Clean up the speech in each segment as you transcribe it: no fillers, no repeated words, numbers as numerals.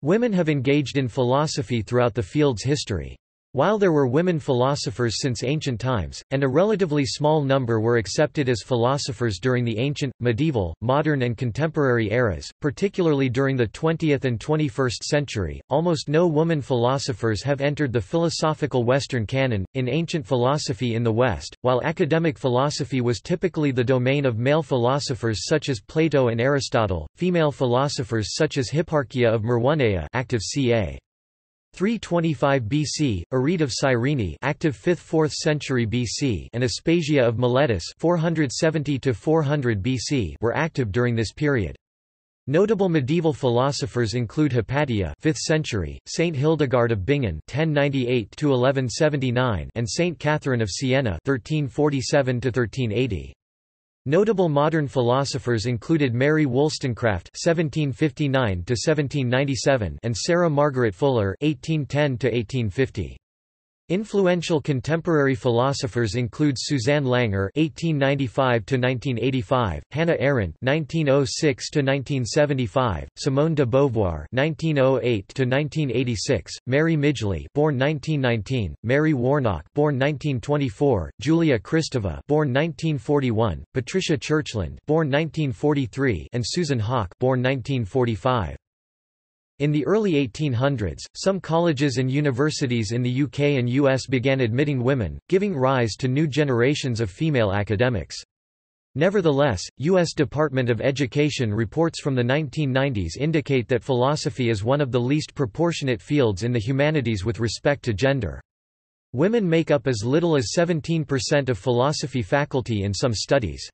Women have engaged in philosophy throughout the field's history. While there were women philosophers since ancient times, and a relatively small number were accepted as philosophers during the ancient, medieval, modern and contemporary eras, particularly during the 20th and 21st century, almost no woman philosophers have entered the philosophical Western canon. In ancient philosophy in the West, while academic philosophy was typically the domain of male philosophers such as Plato and Aristotle, female philosophers such as Hipparchia of Maroneia active ca. 325 BC, Arete of Cyrene, active 5th–4th century BC, and Aspasia of Miletus, 470 to 400 BC, were active during this period. Notable medieval philosophers include Hypatia, 5th century, Saint Hildegard of Bingen, 1098 to 1179, and Saint Catherine of Siena, 1347 to 1380. Notable modern philosophers included Mary Wollstonecraft (1759–1797) and Sarah Margaret Fuller (1810–1850). Influential contemporary philosophers include Susanne Langer (1895–1985), Hannah Arendt (1906–1975), Simone de Beauvoir (1908–1986), Mary Midgley (born 1919), Mary Warnock (born 1924), Julia Kristeva (born 1941), Patricia Churchland (born 1943), and Susan Haack (born 1945). In the early 1800s, some colleges and universities in the UK and US began admitting women, giving rise to new generations of female academics. Nevertheless, US Department of Education reports from the 1990s indicate that philosophy is one of the least proportionate fields in the humanities with respect to gender. Women make up as little as 17% of philosophy faculty in some studies.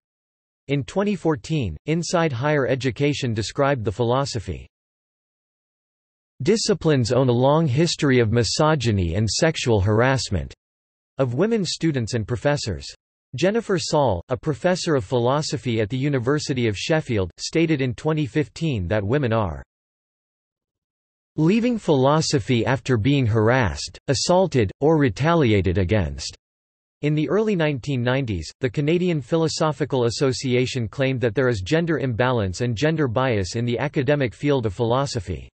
In 2014, Inside Higher Education described the philosophy discipline's own long history of misogyny and sexual harassment of women students and professors. Jennifer Saul, a professor of philosophy at the University of Sheffield, stated in 2015 that women are leaving philosophy after being harassed, assaulted, or retaliated against. In the early 1990s, the Canadian Philosophical Association claimed that there is gender imbalance and gender bias in the academic field of philosophy.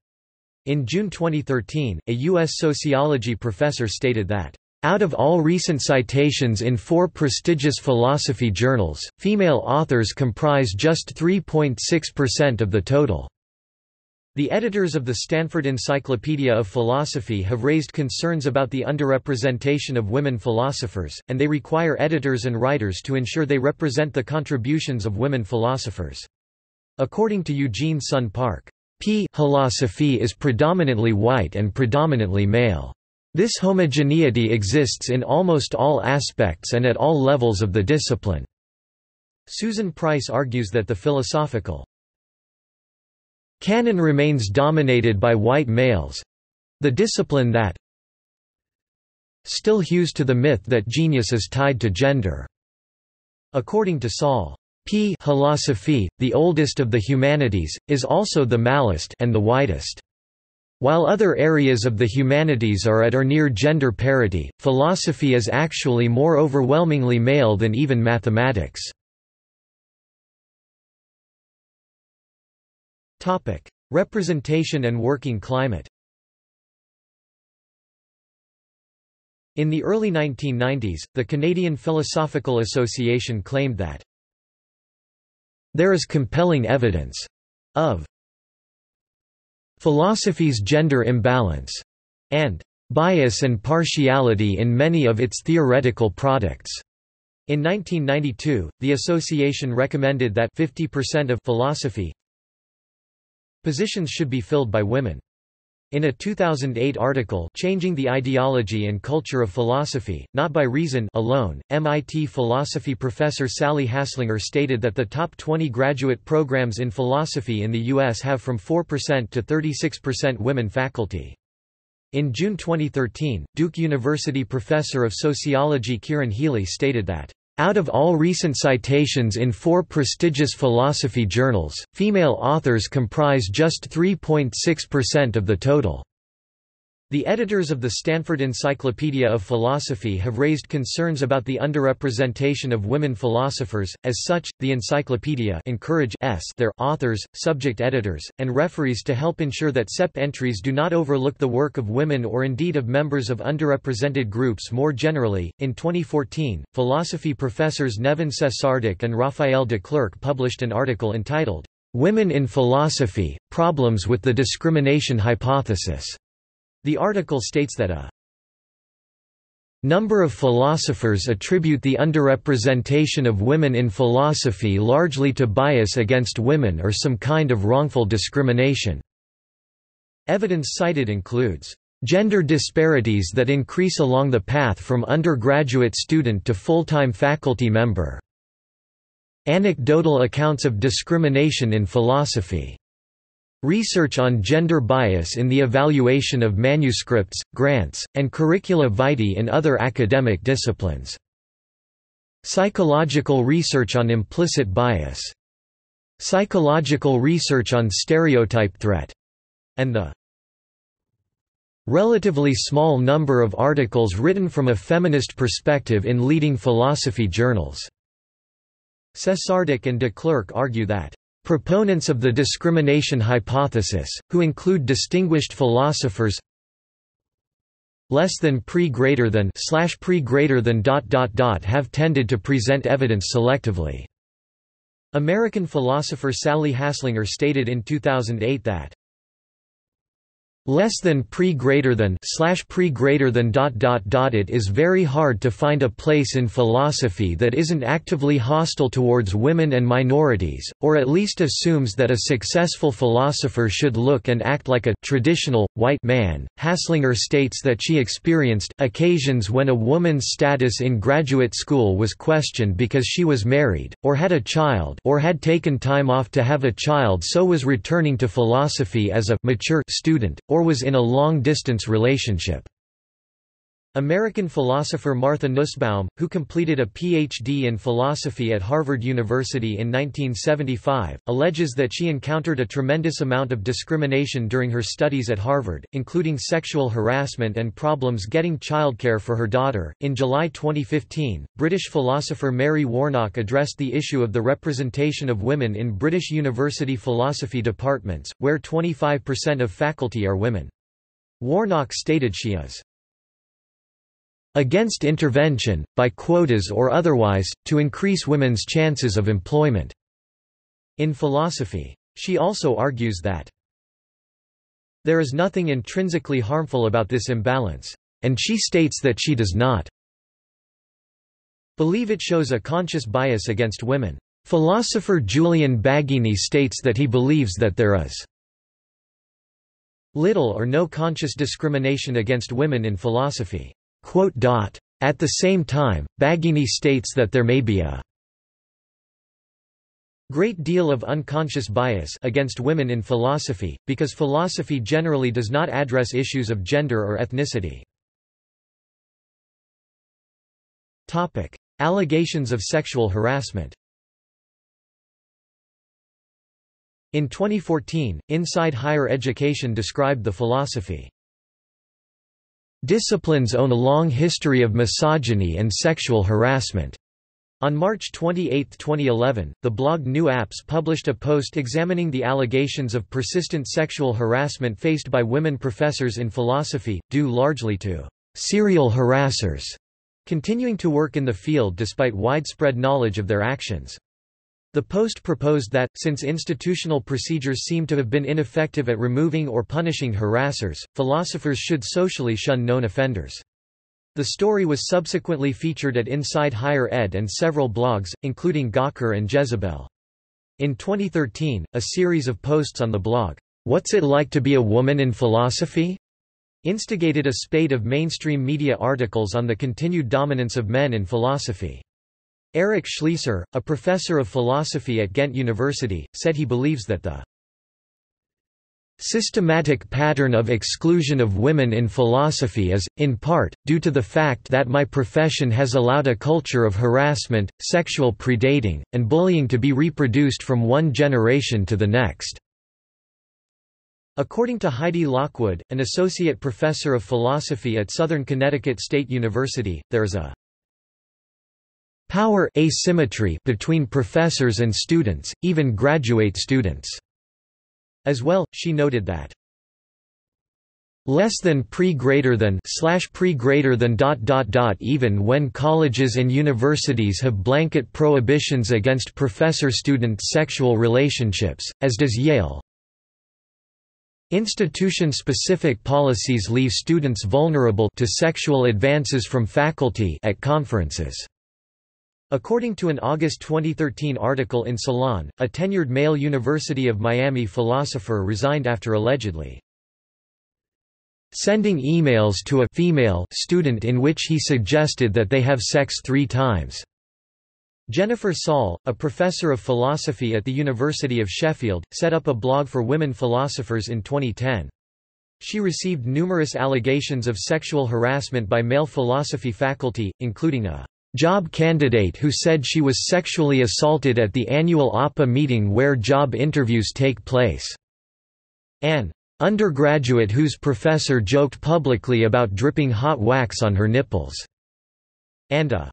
In June 2013, a U.S. sociology professor stated that, "Out of all recent citations in four prestigious philosophy journals, female authors comprise just 3.6% of the total." The editors of the Stanford Encyclopedia of Philosophy have raised concerns about the underrepresentation of women philosophers, and they require editors and writers to ensure they represent the contributions of women philosophers. According to Eugene Sun Park, philosophy is predominantly white and predominantly male. This homogeneity exists in almost all aspects and at all levels of the discipline. Susan Price argues that the philosophical canon remains dominated by white males, the discipline that still hews to the myth that genius is tied to gender. According to Saul, philosophy, the oldest of the humanities, is also the mallest and the widest. While other areas of the humanities are at or near gender parity, philosophy is actually more overwhelmingly male than even mathematics. Topic: Representation and working climate. In the early 1990s, the Canadian Philosophical Association claimed that there is compelling evidence of philosophy's gender imbalance and bias and partiality in many of its theoretical products. In 1992, the association recommended that 50% of philosophy positions should be filled by women. In a 2008 article, Changing the Ideology and Culture of Philosophy, Not by Reason Alone, MIT philosophy professor Sally Haslanger stated that the top 20 graduate programs in philosophy in the U.S. have from 4% to 36% women faculty. In June 2013, Duke University professor of sociology Kieran Healy stated that, "Out of all recent citations in four prestigious philosophy journals, female authors comprise just 3.6% of the total." The editors of the Stanford Encyclopedia of Philosophy have raised concerns about the underrepresentation of women philosophers. As such, the encyclopedia encourages their authors, subject editors, and referees to help ensure that SEP entries do not overlook the work of women or indeed of members of underrepresented groups more generally. In 2014, philosophy professors Nevin Cesardik and Raphael de Klerk published an article entitled, "Women in Philosophy: Problems with the Discrimination Hypothesis." The article states that a number of philosophers attribute the underrepresentation of women in philosophy largely to bias against women or some kind of wrongful discrimination. Evidence cited includes gender disparities that increase along the path from undergraduate student to full-time faculty member, anecdotal accounts of discrimination in philosophy, research on gender bias in the evaluation of manuscripts, grants, and curricula vitae in other academic disciplines, psychological research on implicit bias, psychological research on stereotype threat, and the relatively small number of articles written from a feminist perspective in leading philosophy journals. Cesardik and de Klerk argue that proponents of the discrimination hypothesis, who include distinguished philosophers less than pre greater than have tended to present evidence selectively. American philosopher Sally Haslanger stated in 2008 that less than pre greater than it is very hard to find a place in philosophy that isn't actively hostile towards women and minorities, or at least assumes that a successful philosopher should look and act like a traditional, white man. Haslanger states that she experienced occasions when a woman's status in graduate school was questioned because she was married, or had a child, or had taken time off to have a child, so was returning to philosophy as a mature student, or was in a long-distance relationship. American philosopher Martha Nussbaum, who completed a Ph.D. in philosophy at Harvard University in 1975, alleges that she encountered a tremendous amount of discrimination during her studies at Harvard, including sexual harassment and problems getting childcare for her daughter. In July 2015, British philosopher Mary Warnock addressed the issue of the representation of women in British university philosophy departments, where 25% of faculty are women. Warnock stated she is against intervention, by quotas or otherwise, to increase women's chances of employment in philosophy. She also argues that there is nothing intrinsically harmful about this imbalance, and she states that she does not believe it shows a conscious bias against women. Philosopher Julian Baggini states that he believes that there is little or no conscious discrimination against women in philosophy. At the same time, Baggini states that there may be a great deal of unconscious bias against women in philosophy, because philosophy generally does not address issues of gender or ethnicity. Allegations of sexual harassment. In 2014, Inside Higher Education described the philosophy discipline's own long history of misogyny and sexual harassment. On March 28, 2011, the blog New Apps published a post examining the allegations of persistent sexual harassment faced by women professors in philosophy, due largely to serial harassers continuing to work in the field despite widespread knowledge of their actions. The post proposed that, since institutional procedures seem to have been ineffective at removing or punishing harassers, philosophers should socially shun known offenders. The story was subsequently featured at Inside Higher Ed and several blogs, including Gawker and Jezebel. In 2013, a series of posts on the blog, "What's It Like to Be a Woman in Philosophy?" instigated a spate of mainstream media articles on the continued dominance of men in philosophy. Eric Schleiser, a professor of philosophy at Ghent University, said he believes that the systematic pattern of exclusion of women in philosophy is, in part, due to the fact that my profession has allowed a culture of harassment, sexual predating, and bullying to be reproduced from one generation to the next. According to Heidi Lockwood, an associate professor of philosophy at Southern Connecticut State University, there is a power asymmetry between professors and students, even graduate students. As well, she noted that less than pre greater than even when colleges and universities have blanket prohibitions against professor-student sexual relationships, as does Yale. Institution-specific policies leave students vulnerable to sexual advances from faculty at conferences. According to an August 2013 article in Salon, a tenured male University of Miami philosopher resigned after allegedly sending emails to a female student in which he suggested that they have sex 3 times. Jennifer Saul, a professor of philosophy at the University of Sheffield, set up a blog for women philosophers in 2010. She received numerous allegations of sexual harassment by male philosophy faculty, including a job candidate who said she was sexually assaulted at the annual OPA meeting where job interviews take place. An undergraduate whose professor joked publicly about dripping hot wax on her nipples, and a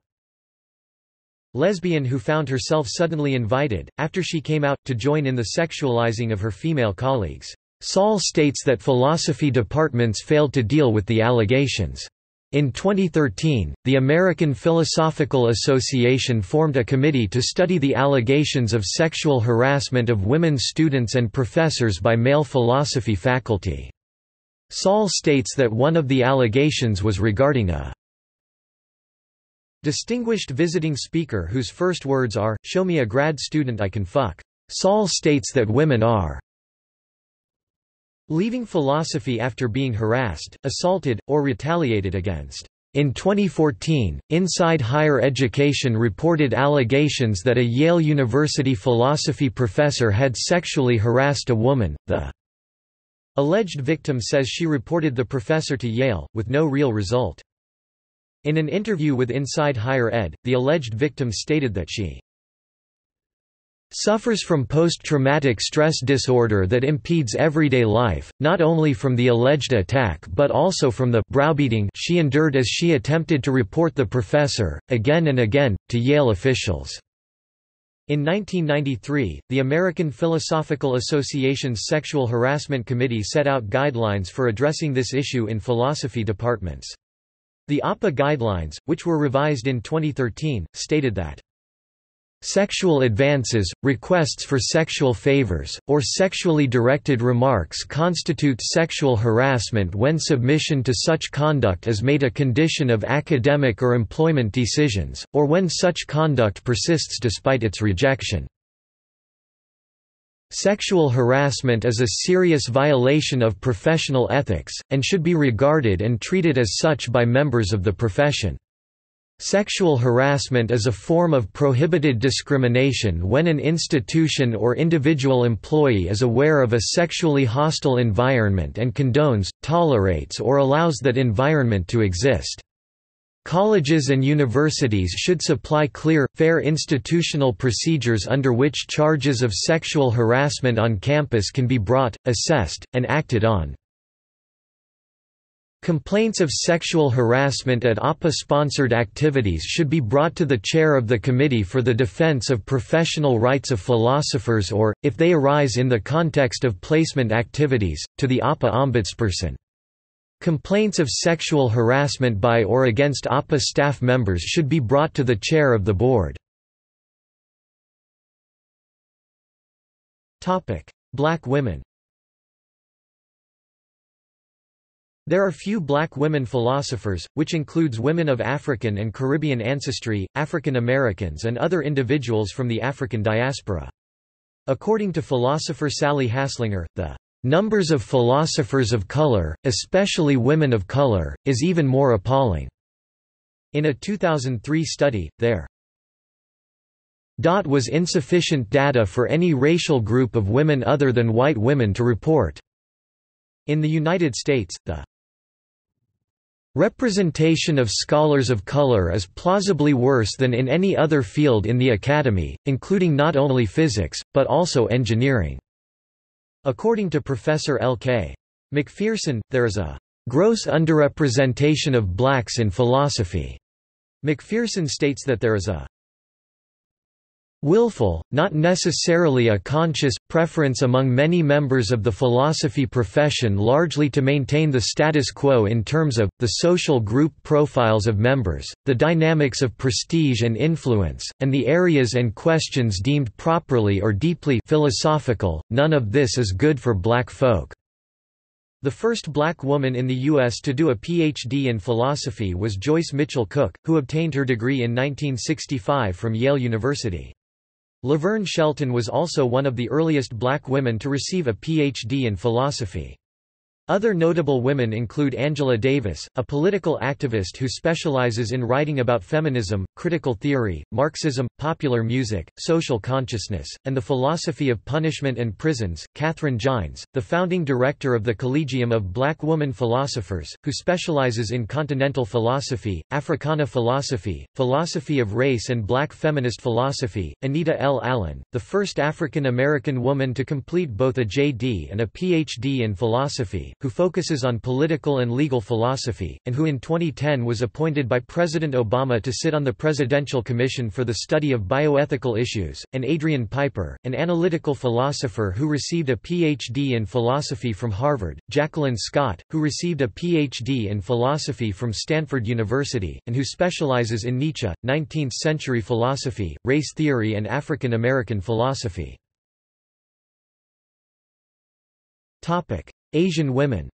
lesbian who found herself suddenly invited, after she came out, to join in the sexualizing of her female colleagues. Saul states that philosophy departments failed to deal with the allegations. In 2013, the American Philosophical Association formed a committee to study the allegations of sexual harassment of women students and professors by male philosophy faculty. Saul states that one of the allegations was regarding a distinguished visiting speaker whose first words are, "Show me a grad student I can fuck." Saul states that women are leaving philosophy after being harassed, assaulted, or retaliated against. In 2014, Inside Higher Education reported allegations that a Yale University philosophy professor had sexually harassed a woman. The alleged victim says she reported the professor to Yale, with no real result. In an interview with Inside Higher Ed, the alleged victim stated that she suffers from post-traumatic stress disorder that impedes everyday life, not only from the alleged attack but also from the browbeating she endured as she attempted to report the professor, again and again, to Yale officials. In 1993, the American Philosophical Association's Sexual Harassment Committee set out guidelines for addressing this issue in philosophy departments. The OPA guidelines, which were revised in 2013, stated that sexual advances, requests for sexual favors, or sexually directed remarks constitute sexual harassment when submission to such conduct is made a condition of academic or employment decisions, or when such conduct persists despite its rejection. Sexual harassment is a serious violation of professional ethics, and should be regarded and treated as such by members of the profession. Sexual harassment is a form of prohibited discrimination when an institution or individual employee is aware of a sexually hostile environment and condones, tolerates or allows that environment to exist. Colleges and universities should supply clear, fair institutional procedures under which charges of sexual harassment on campus can be brought, assessed, and acted on. Complaints of sexual harassment at OPA-sponsored activities should be brought to the chair of the Committee for the Defense of Professional Rights of Philosophers or, if they arise in the context of placement activities, to the OPA ombudsperson. Complaints of sexual harassment by or against OPA staff members should be brought to the chair of the board. Black women. There are few black women philosophers, which includes women of African and Caribbean ancestry, African Americans and other individuals from the African diaspora. According to philosopher Sally Haslanger, the numbers of philosophers of color, especially women of color, is even more appalling. In a 2003 study, there was insufficient data for any racial group of women other than white women to report. In the United States, the representation of scholars of color is plausibly worse than in any other field in the academy, including not only physics, but also engineering. According to Professor L.K. McPherson, there is a gross underrepresentation of blacks in philosophy. McPherson states that there is a willful, not necessarily a conscious, preference among many members of the philosophy profession largely to maintain the status quo in terms of, the social group profiles of members, the dynamics of prestige and influence, and the areas and questions deemed properly or deeply philosophical. None of this is good for black folk. The first black woman in the U.S. to do a Ph.D. in philosophy was Joyce Mitchell Cook, who obtained her degree in 1965 from Yale University. Laverne Shelton was also one of the earliest black women to receive a Ph.D. in philosophy. Other notable women include Angela Davis, a political activist who specializes in writing about feminism, critical theory, Marxism, popular music, social consciousness, and the philosophy of punishment and prisons, Kathryn Gines, the founding director of the Collegium of Black Woman Philosophers, who specializes in continental philosophy, Africana philosophy, philosophy of race and black feminist philosophy, Anita L. Allen, the first African-American woman to complete both a J.D. and a Ph.D. in philosophy, who focuses on political and legal philosophy, and who in 2010 was appointed by President Obama to sit on the Presidential Commission for the Study of Bioethical Issues, and Adrienne Piper, an analytical philosopher who received a Ph.D. in philosophy from Harvard, Jacqueline Scott, who received a Ph.D. in philosophy from Stanford University, and who specializes in Nietzsche, 19th-century philosophy, race theory and African American philosophy. Asian women.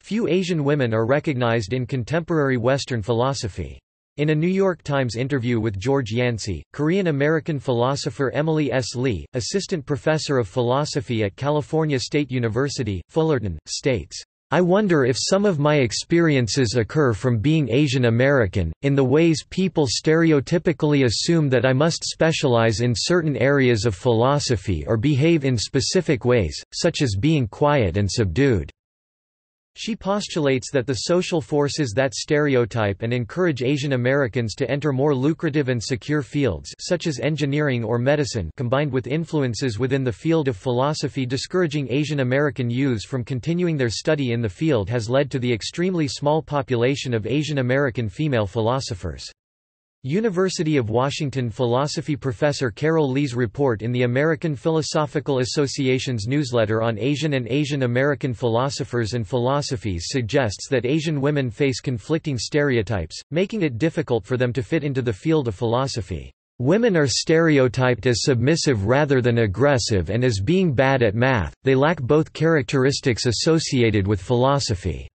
Few Asian women are recognized in contemporary Western philosophy. In a New York Times interview with George Yancey, Korean-American philosopher Emily S. Lee, assistant professor of philosophy at California State University, Fullerton, states, "I wonder if some of my experiences occur from being Asian American, in the ways people stereotypically assume that I must specialize in certain areas of philosophy or behave in specific ways, such as being quiet and subdued." She postulates that the social forces that stereotype and encourage Asian Americans to enter more lucrative and secure fields such as engineering or medicine, combined with influences within the field of philosophy discouraging Asian American youths from continuing their study in the field, has led to the extremely small population of Asian American female philosophers. University of Washington philosophy professor Carol Lee's report in the American Philosophical Association's newsletter on Asian and Asian American philosophers and philosophies suggests that Asian women face conflicting stereotypes, making it difficult for them to fit into the field of philosophy. Women are stereotyped as submissive rather than aggressive and as being bad at math. They lack both characteristics associated with philosophy.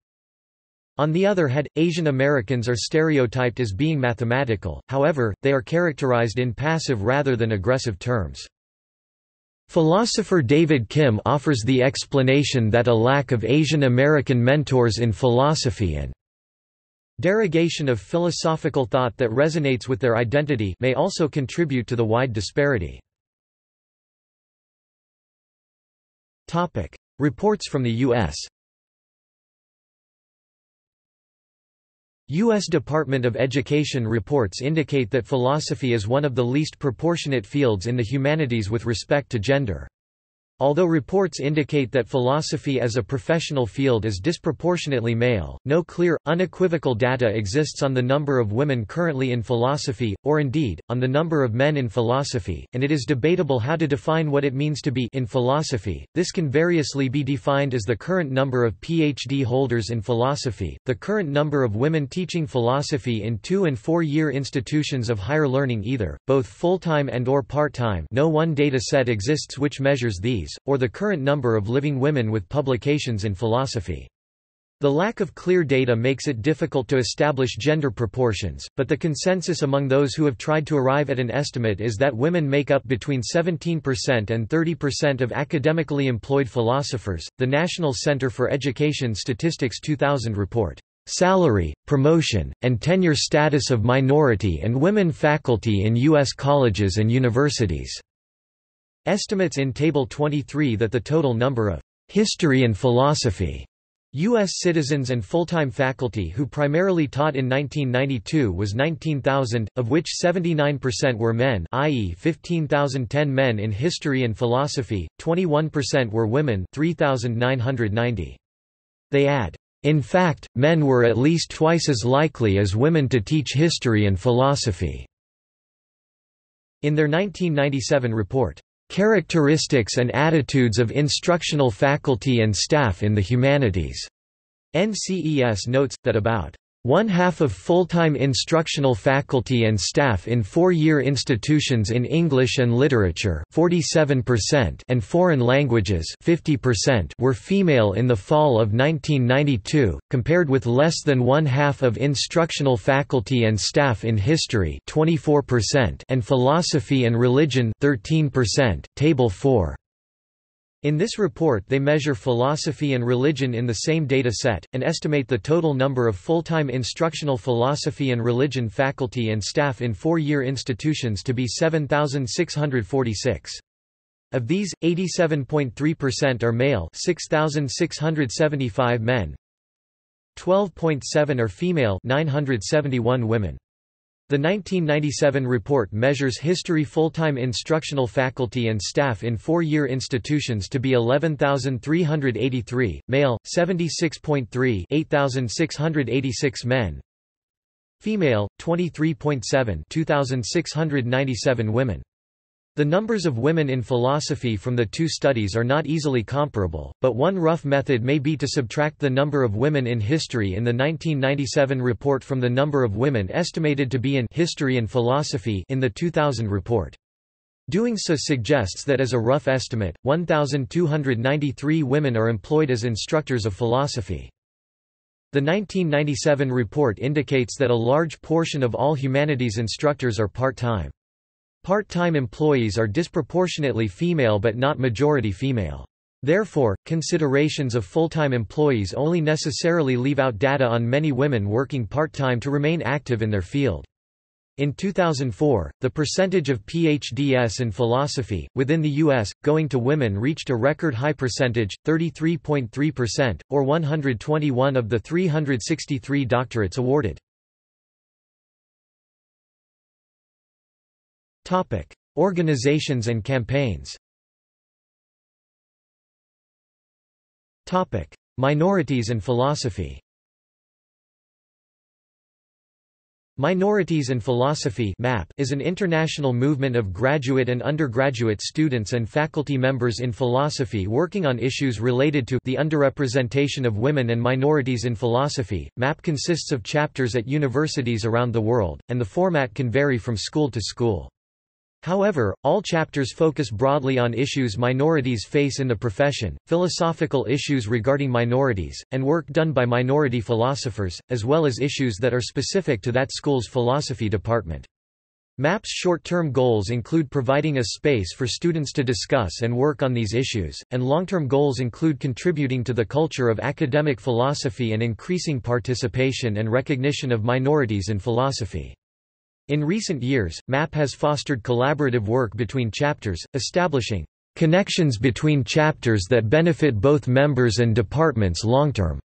On the other hand, Asian Americans are stereotyped as being mathematical, however, they are characterized in passive rather than aggressive terms. Philosopher David Kim offers the explanation that a lack of Asian American mentors in philosophy and derogation of philosophical thought that resonates with their identity may also contribute to the wide disparity. Reports from the U.S. U.S. Department of Education reports indicate that philosophy is one of the least proportionate fields in the humanities with respect to gender. Although reports indicate that philosophy as a professional field is disproportionately male, no clear, unequivocal data exists on the number of women currently in philosophy, or indeed, on the number of men in philosophy, and it is debatable how to define what it means to be in philosophy. This can variously be defined as the current number of Ph.D. holders in philosophy, the current number of women teaching philosophy in 2- and 4-year institutions of higher learning either, both full-time and or part-time, no one data set exists which measures these, or the current number of living women with publications in philosophy. The lack of clear data makes it difficult to establish gender proportions, but the consensus among those who have tried to arrive at an estimate is that women make up between 17% and 30% of academically employed philosophers. The National Center for Education Statistics 2000 report, "Salary, Promotion, and Tenure Status of Minority and Women Faculty in U.S. Colleges and Universities." Estimates in Table 23 that the total number of history and philosophy U.S. citizens and full-time faculty who primarily taught in 1992 was 19,000, of which 79% were men, i.e. 15,010 men in history and philosophy, 21% were women, 3,990. They add, "In fact, men were at least twice as likely as women to teach history and philosophy." In their 1997 report, "Characteristics and Attitudes of Instructional Faculty and Staff in the Humanities," NCES notes, that about one-half of full-time instructional faculty and staff in four-year institutions in English and Literature 47% and Foreign Languages 50% were female in the fall of 1992, compared with less than one-half of instructional faculty and staff in History 24% and Philosophy and Religion 13%, Table 4. In this report they measure philosophy and religion in the same data set, and estimate the total number of full-time instructional philosophy and religion faculty and staff in four-year institutions to be 7,646. Of these, 87.3% are male, 6,675 men, 12.7% are female, 971 women. The 1997 report measures history full-time instructional faculty and staff in four-year institutions to be 11,383, male, 76.3, 8,686 men, female, 23.7, 2,697 women. The numbers of women in philosophy from the two studies are not easily comparable, but one rough method may be to subtract the number of women in history in the 1997 report from the number of women estimated to be in history and philosophy in the 2000 report. Doing so suggests that as a rough estimate, 1,293 women are employed as instructors of philosophy. The 1997 report indicates that a large portion of all humanities instructors are part-time. Part-time employees are disproportionately female but not majority female. Therefore, considerations of full-time employees only necessarily leave out data on many women working part-time to remain active in their field. In 2004, the percentage of PhDs in philosophy, within the U.S., going to women reached a record high percentage, 33.3%, or 121 of the 363 doctorates awarded. Topic: Organizations and campaigns. Topic: Minorities and philosophy. Minorities in Philosophy (MAP) is an international movement of graduate and undergraduate students and faculty members in philosophy working on issues related to the underrepresentation of women and minorities in philosophy. MAP consists of chapters at universities around the world, and the format can vary from school to school. However, all chapters focus broadly on issues minorities face in the profession, philosophical issues regarding minorities, and work done by minority philosophers, as well as issues that are specific to that school's philosophy department. MAP's short-term goals include providing a space for students to discuss and work on these issues, and long-term goals include contributing to the culture of academic philosophy and increasing participation and recognition of minorities in philosophy. In recent years, MAP has fostered collaborative work between chapters, establishing connections between chapters that benefit both members and departments long-term.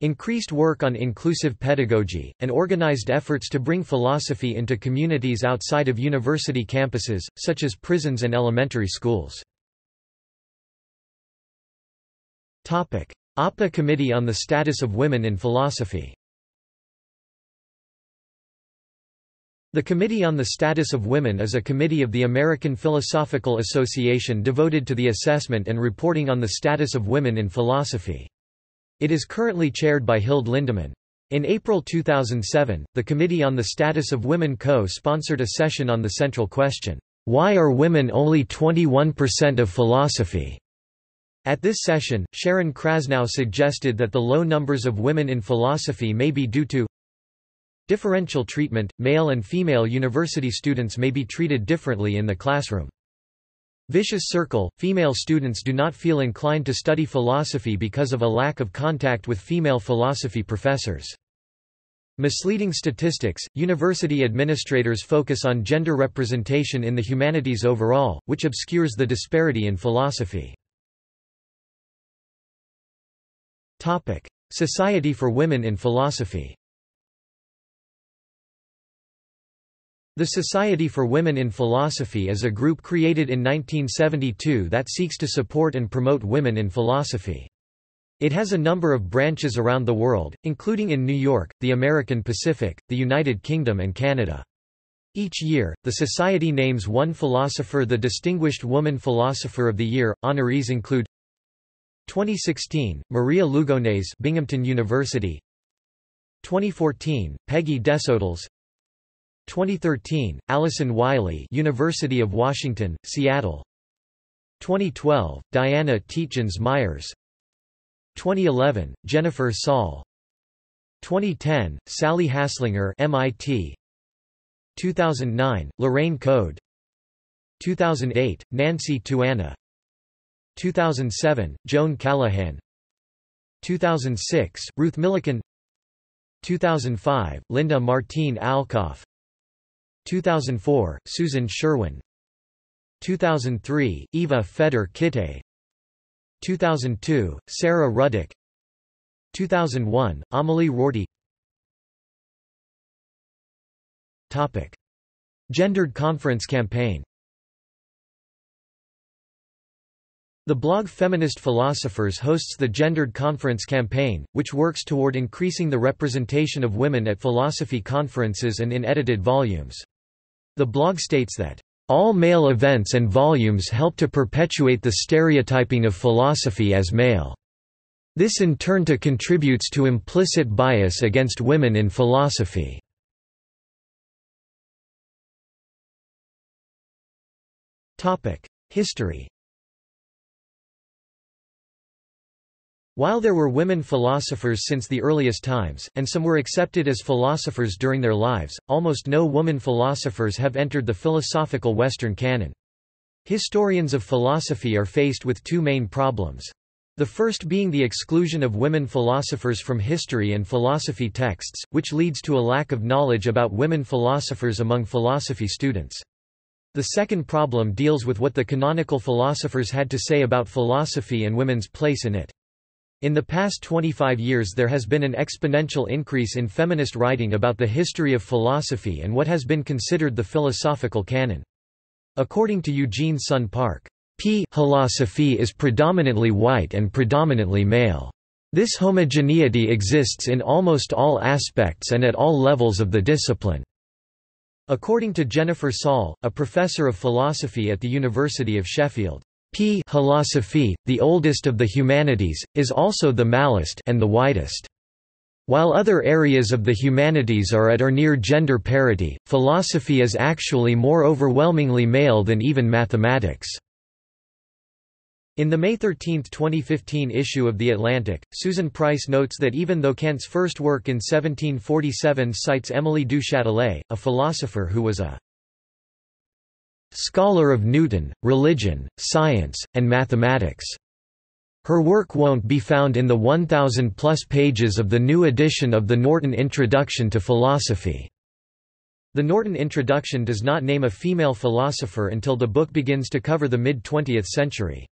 Increased work on inclusive pedagogy, and organized efforts to bring philosophy into communities outside of university campuses, such as prisons and elementary schools. APA Committee on the Status of Women in Philosophy. The Committee on the Status of Women is a committee of the American Philosophical Association devoted to the assessment and reporting on the status of women in philosophy. It is currently chaired by Hild Lindemann. In April 2007, the Committee on the Status of Women co-sponsored a session on the central question, "Why are women only 21% of philosophy?" At this session, Sharon Krasnow suggested that the low numbers of women in philosophy may be due to differential treatment. Male and female university students may be treated differently in the classroom. Vicious circle: female students do not feel inclined to study philosophy because of a lack of contact with female philosophy professors. Misleading statistics: university administrators focus on gender representation in the humanities overall, which obscures the disparity in philosophy. Society for Women in Philosophy. The Society for Women in Philosophy is a group created in 1972 that seeks to support and promote women in philosophy. It has a number of branches around the world, including in New York, the American Pacific, the United Kingdom and Canada. Each year, the Society names one philosopher the Distinguished Woman Philosopher of the Year. Honorees include 2016, Maria Lugones, Binghamton University; 2014, Peggy Desodels; 2013, Allison Wiley, University of Washington, Seattle; 2012, Diana Tietjens Myers; 2011, Jennifer Saul; 2010, Sally Haslanger, MIT; 2009, Lorraine Code; 2008, Nancy Tuana; 2007, Joan Callahan; 2006, Ruth Milliken; 2005, Linda Martine Alcoff; 2004, Susan Sherwin; 2003, Eva Feder Kittay; 2002, Sarah Ruddick; 2001, Amélie Rorty. Topic: Gendered Conference Campaign. The blog Feminist Philosophers hosts the Gendered Conference Campaign, which works toward increasing the representation of women at philosophy conferences and in edited volumes. The blog states that, "...all male events and volumes help to perpetuate the stereotyping of philosophy as male. This in turn contributes to implicit bias against women in philosophy." History. While there were women philosophers since the earliest times, and some were accepted as philosophers during their lives, almost no woman philosophers have entered the philosophical Western canon. Historians of philosophy are faced with two main problems. The first being the exclusion of women philosophers from history and philosophy texts, which leads to a lack of knowledge about women philosophers among philosophy students. The second problem deals with what the canonical philosophers had to say about philosophy and women's place in it. In the past 25 years there has been an exponential increase in feminist writing about the history of philosophy and what has been considered the philosophical canon. According to Eugene Sun Park, philosophy is predominantly white and predominantly male. This homogeneity exists in almost all aspects and at all levels of the discipline. According to Jennifer Saul, a professor of philosophy at the University of Sheffield, philosophy, the oldest of the humanities, is also the mallest and the widest. While other areas of the humanities are at or near gender parity, philosophy is actually more overwhelmingly male than even mathematics. In the May 13, 2015 issue of The Atlantic, Susan Price notes that even though Kant's first work in 1747 cites Émile du Châtelet, a philosopher who was a scholar of Newton, religion, science, and mathematics. Her work won't be found in the 1,000-plus pages of the new edition of the Norton Introduction to Philosophy. The Norton Introduction does not name a female philosopher until the book begins to cover the mid-20th century.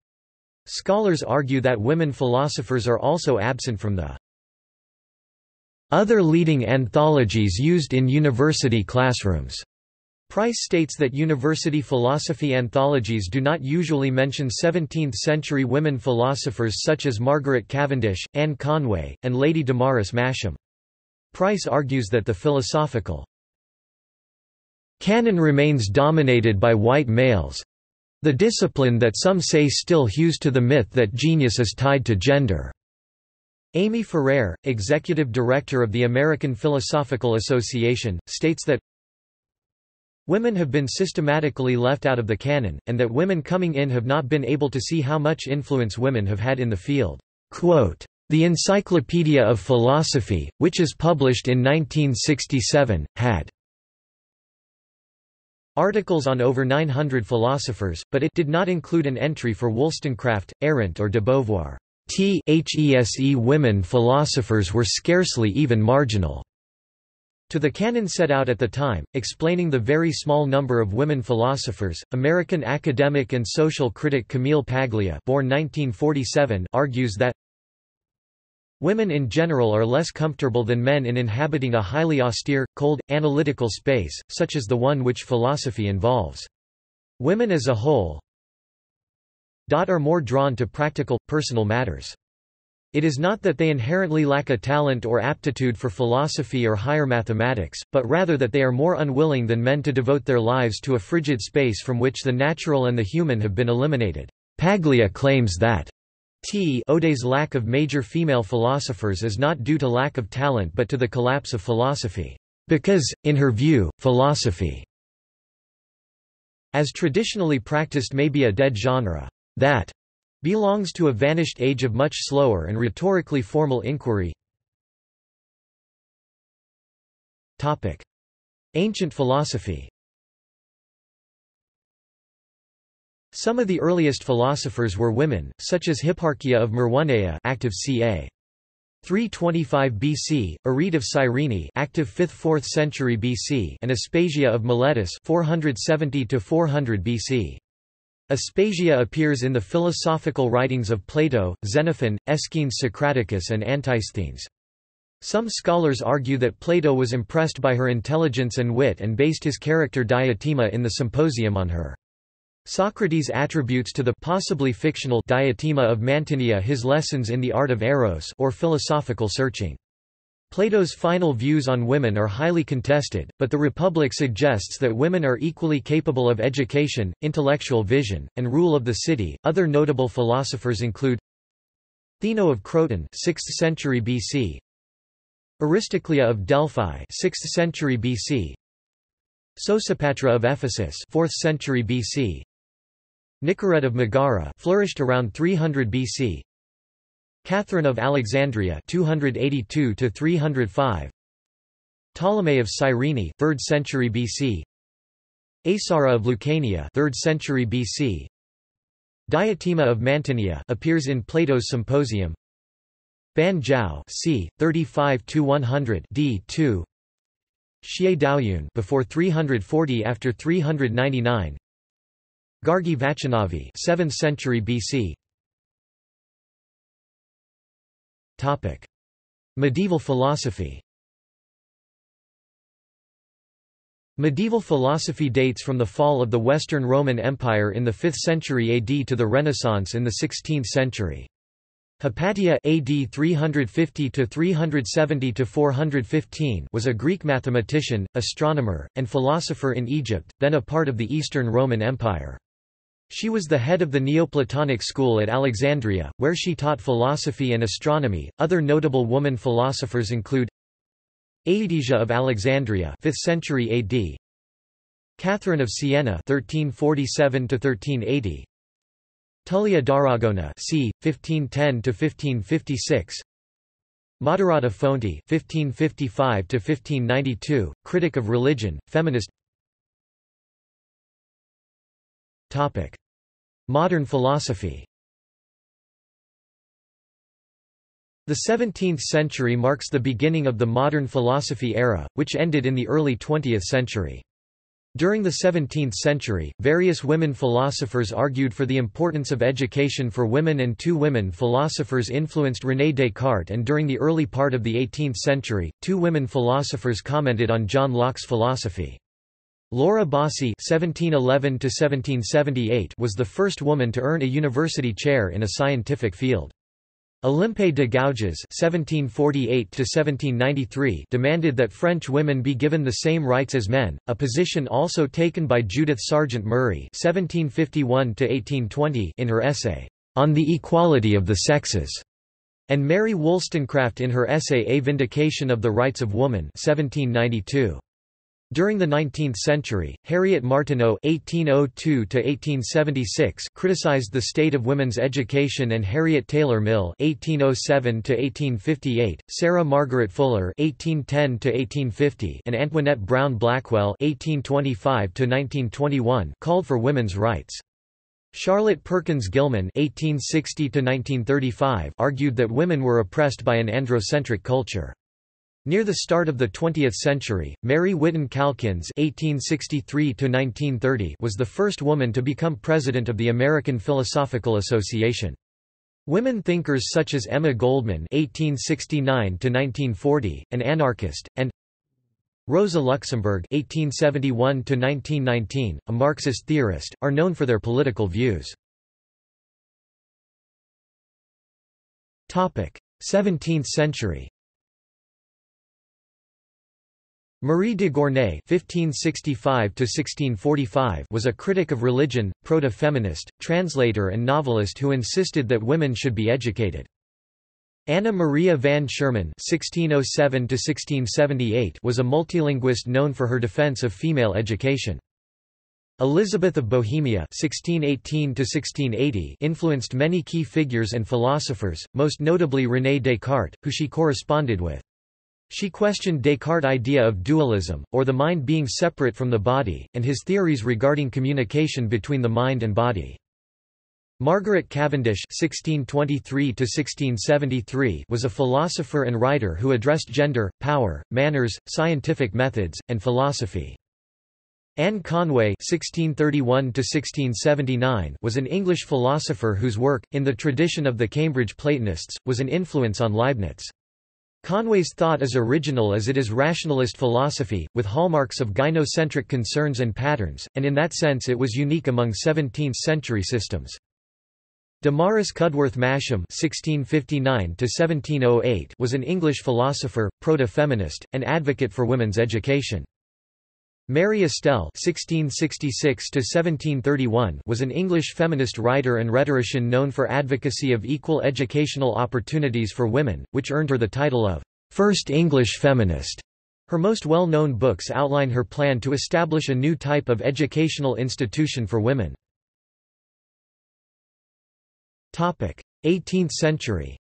Scholars argue that women philosophers are also absent from the other leading anthologies used in university classrooms. Price states that university philosophy anthologies do not usually mention 17th-century women philosophers such as Margaret Cavendish, Anne Conway, and Lady Damaris Masham. Price argues that the philosophical canon remains dominated by white males—the discipline that some say still hews to the myth that genius is tied to gender. Amy Ferrer, executive director of the American Philosophical Association, states that women have been systematically left out of the canon, and that women coming in have not been able to see how much influence women have had in the field. Quote, "The Encyclopedia of Philosophy, which is published in 1967, had articles on over 900 philosophers, but it did not include an entry for Wollstonecraft, Arendt or de Beauvoir. These women philosophers were scarcely even marginal." To the canon set out at the time, explaining the very small number of women philosophers, American academic and social critic Camille Paglia, born 1947, argues that Women in general are less comfortable than men in inhabiting a highly austere, cold, analytical space, such as the one which philosophy involves. Women as a whole are more drawn to practical, personal matters. It is not that they inherently lack a talent or aptitude for philosophy or higher mathematics, but rather that they are more unwilling than men to devote their lives to a frigid space from which the natural and the human have been eliminated. Paglia claims that Ode's lack of major female philosophers is not due to lack of talent but to the collapse of philosophy, because, in her view, philosophy as traditionally practiced may be a dead genre that belongs to a vanished age of much slower and rhetorically formal inquiry. Ancient philosophy. Some of the earliest philosophers were women, such as Hipparchia of Maroneia, active ca. 325 BC, Arete of Cyrene, active 5th–4th century BC, and Aspasia of Miletus, 470 to 400 BC. Aspasia appears in the philosophical writings of Plato, Xenophon, Aeschines Socraticus and Antisthenes. Some scholars argue that Plato was impressed by her intelligence and wit and based his character Diotima in the Symposium on her. Socrates attributes to the possibly fictional Diotima of Mantinea his lessons in the art of eros or philosophical searching. Plato's final views on women are highly contested, but the Republic suggests that women are equally capable of education, intellectual vision, and rule of the city. Other notable philosophers include Zeno of Croton, 6th century BC; Aristoclea of Delphi, 6th century BC; Sosipatra of Ephesus, 4th century BC; Nicoret of Megara, flourished around 300 BC; Catherine of Alexandria, 282 to 305; Ptolemy of Cyrene, 3rd century BC; Asara of Lucania, 3rd century BC. Diotima of Mantinea appears in Plato's Symposium. Ban Zhao, c. 35 to 100 d2. Xie Daoyun, before 340 after 399. Gargi Vachinavi, 7th century BC. Topic: Medieval philosophy. Medieval philosophy dates from the fall of the Western Roman Empire in the 5th century AD to the Renaissance in the 16th century. Hypatia AD 350 to 370 to 415 was a Greek mathematician, astronomer, and philosopher in Egypt, then a part of the Eastern Roman Empire. She was the head of the Neoplatonic school at Alexandria, where she taught philosophy and astronomy. Other notable woman philosophers include Eutychia of Alexandria, 5th century AD; Catherine of Siena, 1347 to 1380; Tullia d'Aragona, c. 1510 to 1556; Moderata Fonti, 1555 to 1592, critic of religion, feminist. Topic: Modern philosophy. The 17th century marks the beginning of the modern philosophy era, which ended in the early 20th century. During the 17th century, various women philosophers argued for the importance of education for women, and two women philosophers influenced René Descartes, and during the early part of the 18th century, two women philosophers commented on John Locke's philosophy. Laura Bassi (1711–1778) was the first woman to earn a university chair in a scientific field. Olympe de Gouges (1748–1793) demanded that French women be given the same rights as men, a position also taken by Judith Sargent Murray (1751–1820) in her essay *On the Equality of the Sexes*, and Mary Wollstonecraft in her essay *A Vindication of the Rights of Woman* (1792). During the 19th century, Harriet Martineau (1802–1876) criticized the state of women's education, and Harriet Taylor Mill (1807–1858), Sarah Margaret Fuller (1810–1850), and Antoinette Brown Blackwell (1825–1921) called for women's rights. Charlotte Perkins Gilman (1860–1935) argued that women were oppressed by an androcentric culture. Near the start of the 20th century, Mary Whiton Calkins (1863–1930) was the first woman to become president of the American Philosophical Association. Women thinkers such as Emma Goldman (1869–1940), an anarchist, and Rosa Luxemburg (1871–1919), a Marxist theorist, are known for their political views. 17th century. Marie de Gournay (1565–1645) was a critic of religion, proto-feminist, translator and novelist who insisted that women should be educated. Anna Maria van Sherman (1607–1678) was a multilinguist known for her defense of female education. Elizabeth of Bohemia (1618–1680) influenced many key figures and philosophers, most notably René Descartes, who she corresponded with. She questioned Descartes' idea of dualism, or the mind being separate from the body, and his theories regarding communication between the mind and body. Margaret Cavendish (1623–1673) was a philosopher and writer who addressed gender, power, manners, scientific methods, and philosophy. Anne Conway (1631–1679) was an English philosopher whose work, in the tradition of the Cambridge Platonists, was an influence on Leibniz. Conway's thought is original as it is rationalist philosophy, with hallmarks of gynocentric concerns and patterns, and in that sense it was unique among 17th-century systems. Damaris Cudworth Masham (1659–1708) was an English philosopher, proto-feminist, and advocate for women's education. Mary Estelle (1666–1731) was an English feminist writer and rhetorician known for advocacy of equal educational opportunities for women, which earned her the title of First English Feminist. Her most well-known books outline her plan to establish a new type of educational institution for women. 18th century.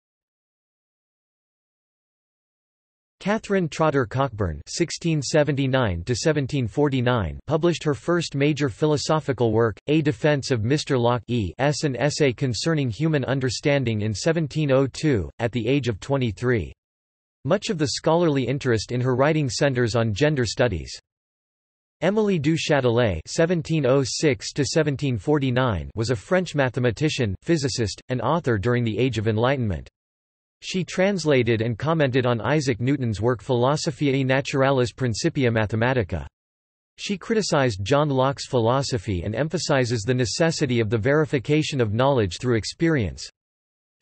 Catherine Trotter Cockburn (1679–1749) published her first major philosophical work, A Defense of Mr. Locke's An Essay Concerning Human Understanding, in 1702, at the age of 23. Much of the scholarly interest in her writing centers on gender studies. Émilie du Châtelet (1706–1749) was a French mathematician, physicist, and author during the Age of Enlightenment. She translated and commented on Isaac Newton's work Philosophiae Naturalis Principia Mathematica. She criticized John Locke's philosophy and emphasizes the necessity of the verification of knowledge through experience.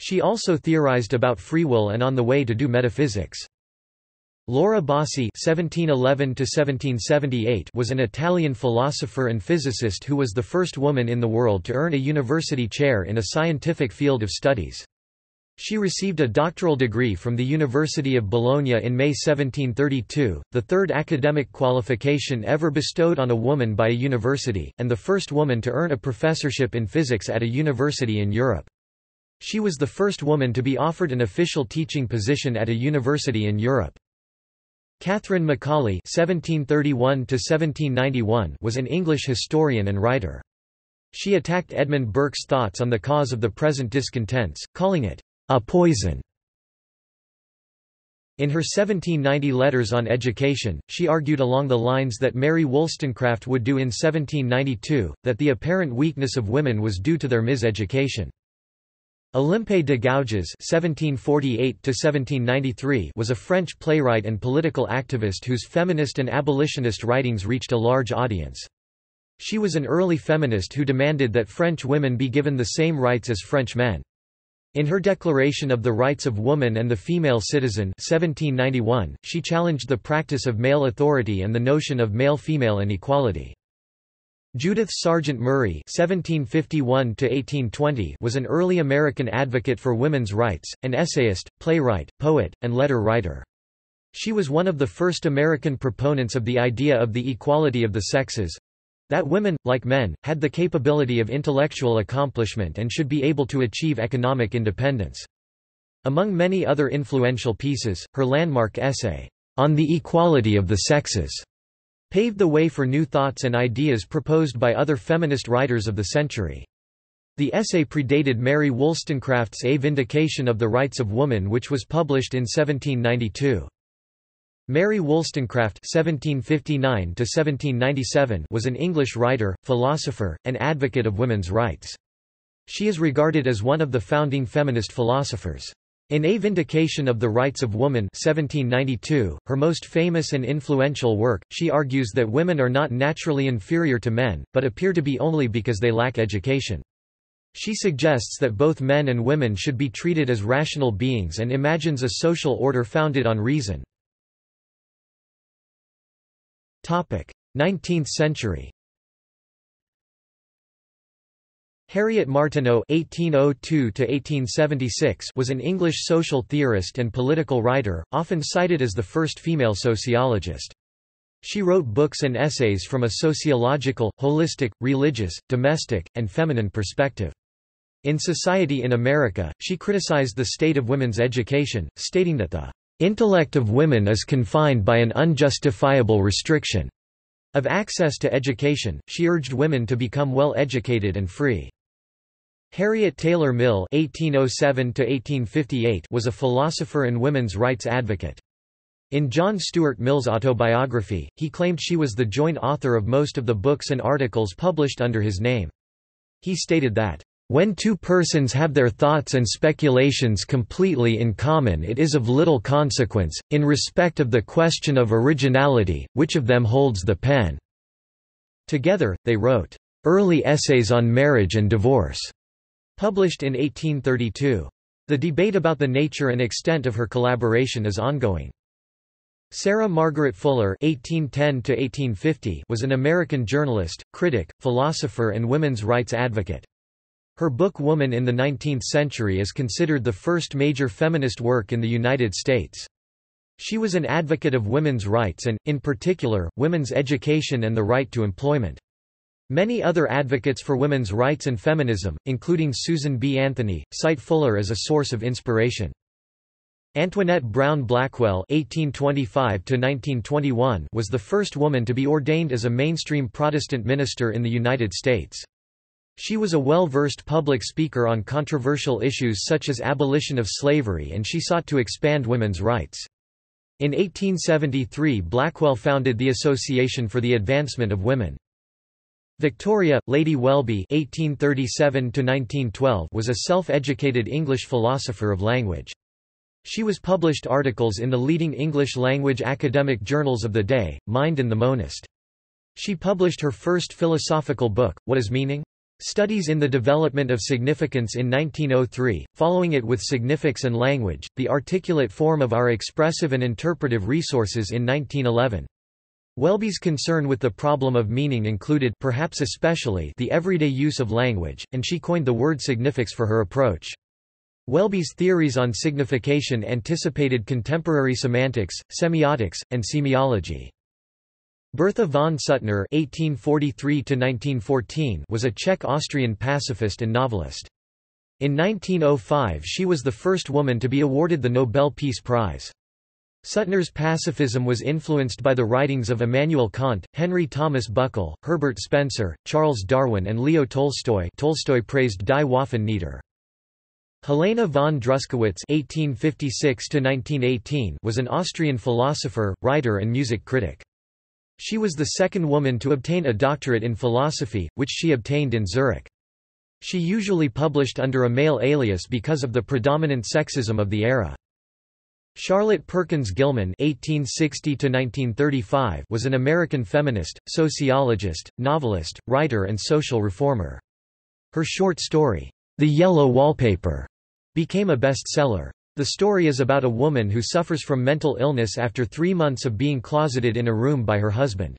She also theorized about free will and on the way to do metaphysics. Laura Bassi (1711–1778) was an Italian philosopher and physicist who was the first woman in the world to earn a university chair in a scientific field of studies. She received a doctoral degree from the University of Bologna in May 1732, the third academic qualification ever bestowed on a woman by a university, and the first woman to earn a professorship in physics at a university in Europe. She was the first woman to be offered an official teaching position at a university in Europe. Catherine Macaulay (1731–1791) was an English historian and writer. She attacked Edmund Burke's thoughts on the cause of the present discontents, calling it a poison. In her 1790 Letters on Education, she argued along the lines that Mary Wollstonecraft would do in 1792, that the apparent weakness of women was due to their miseducation. Olympe de Gouges (1748–1793) was a French playwright and political activist whose feminist and abolitionist writings reached a large audience. She was an early feminist who demanded that French women be given the same rights as French men. In her Declaration of the Rights of Woman and the Female Citizen 1791, she challenged the practice of male authority and the notion of male-female inequality. Judith Sargent Murray (1751–1820) was an early American advocate for women's rights, an essayist, playwright, poet, and letter writer. She was one of the first American proponents of the idea of the equality of the sexes, that women, like men, had the capability of intellectual accomplishment and should be able to achieve economic independence. Among many other influential pieces, her landmark essay, On the Equality of the Sexes, paved the way for new thoughts and ideas proposed by other feminist writers of the century. The essay predated Mary Wollstonecraft's A Vindication of the Rights of Woman, which was published in 1792. Mary Wollstonecraft (1759–1797) was an English writer, philosopher, and advocate of women's rights. She is regarded as one of the founding feminist philosophers. In A Vindication of the Rights of Woman 1792, her most famous and influential work, she argues that women are not naturally inferior to men, but appear to be only because they lack education. She suggests that both men and women should be treated as rational beings and imagines a social order founded on reason. 19th century. Harriet Martineau (1802–1876) was an English social theorist and political writer, often cited as the first female sociologist. She wrote books and essays from a sociological, holistic, religious, domestic, and feminine perspective. In Society in America, she criticized the state of women's education, stating that the "intellect of women is confined by an unjustifiable restriction" of access to education. She urged women to become well-educated and free. Harriet Taylor Mill (1807–1858) was a philosopher and women's rights advocate. In John Stuart Mill's autobiography, he claimed she was the joint author of most of the books and articles published under his name. He stated that, "When two persons have their thoughts and speculations completely in common, it is of little consequence, in respect of the question of originality, which of them holds the pen." Together, they wrote, "Early Essays on Marriage and Divorce," published in 1832. The debate about the nature and extent of her collaboration is ongoing. Sarah Margaret Fuller (1810–1850) was an American journalist, critic, philosopher and women's rights advocate. Her book Woman in the 19th Century is considered the first major feminist work in the United States. She was an advocate of women's rights and, in particular, women's education and the right to employment. Many other advocates for women's rights and feminism, including Susan B. Anthony, cite Fuller as a source of inspiration. Antoinette Brown Blackwell (1825–1921) was the first woman to be ordained as a mainstream Protestant minister in the United States. She was a well-versed public speaker on controversial issues such as abolition of slavery, and she sought to expand women's rights. In 1873, Blackwell founded the Association for the Advancement of Women. Victoria, Lady Welby (1837–1912) was a self-educated English philosopher of language. She was published articles in the leading English-language academic journals of the day, Mind and the Monist. She published her first philosophical book, What is Meaning? Studies in the Development of Significance in 1903, following it with Significs and Language, the Articulate Form of Our Expressive and Interpretive Resources in 1911. Welby's concern with the problem of meaning included, perhaps especially, the everyday use of language, and she coined the word significs for her approach. Welby's theories on signification anticipated contemporary semantics, semiotics, and semiology. Bertha von Suttner (1843–1914) was a Czech-Austrian pacifist and novelist. In 1905 she was the first woman to be awarded the Nobel Peace Prize. Suttner's pacifism was influenced by the writings of Immanuel Kant, Henry Thomas Buckle, Herbert Spencer, Charles Darwin and Leo Tolstoy. Tolstoy praised Die Waffen-Nieder. Helena von Druskowitz (1856–1918) was an Austrian philosopher, writer and music critic. She was the second woman to obtain a doctorate in philosophy, which she obtained in Zurich. She usually published under a male alias because of the predominant sexism of the era. Charlotte Perkins Gilman (1860–1935) was an American feminist, sociologist, novelist, writer and social reformer. Her short story, The Yellow Wallpaper, became a bestseller. The story is about a woman who suffers from mental illness after 3 months of being closeted in a room by her husband.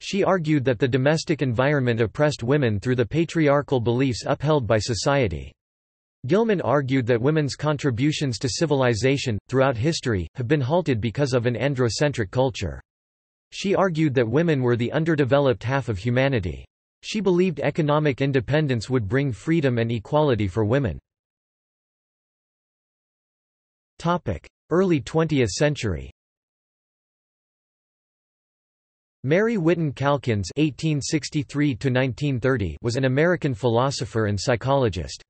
She argued that the domestic environment oppressed women through the patriarchal beliefs upheld by society. Gilman argued that women's contributions to civilization, throughout history, have been halted because of an androcentric culture. She argued that women were the underdeveloped half of humanity. She believed economic independence would bring freedom and equality for women. Early 20th century. Mary Whiton Calkins (1863–1930) was an American philosopher and psychologist.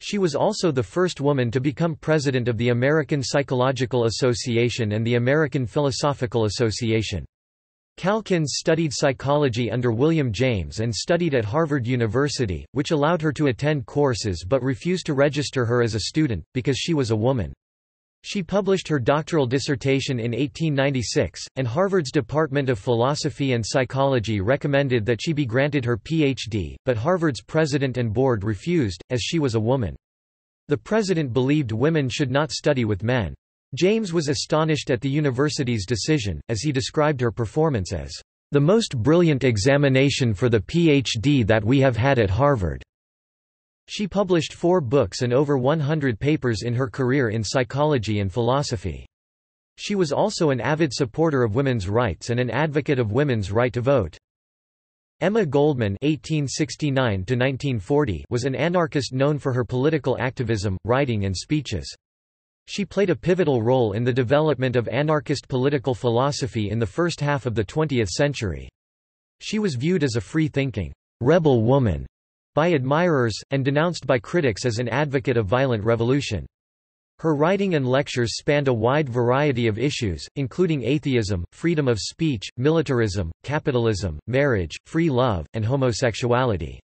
She was also the first woman to become president of the American Psychological Association and the American Philosophical Association. Calkins studied psychology under William James and studied at Harvard University, which allowed her to attend courses but refused to register her as a student, because she was a woman. She published her doctoral dissertation in 1896, and Harvard's Department of Philosophy and Psychology recommended that she be granted her Ph.D., but Harvard's president and board refused, as she was a woman. The president believed women should not study with men. James was astonished at the university's decision, as he described her performance as, "...the most brilliant examination for the Ph.D. that we have had at Harvard." She published 4 books and over 100 papers in her career in psychology and philosophy. She was also an avid supporter of women's rights and an advocate of women's right to vote. Emma Goldman (1869–1940) was an anarchist known for her political activism, writing and speeches. She played a pivotal role in the development of anarchist political philosophy in the first half of the 20th century. She was viewed as a free-thinking, rebel woman by admirers, and denounced by critics as an advocate of violent revolution. Her writing and lectures spanned a wide variety of issues, including atheism, freedom of speech, militarism, capitalism, marriage, free love, and homosexuality.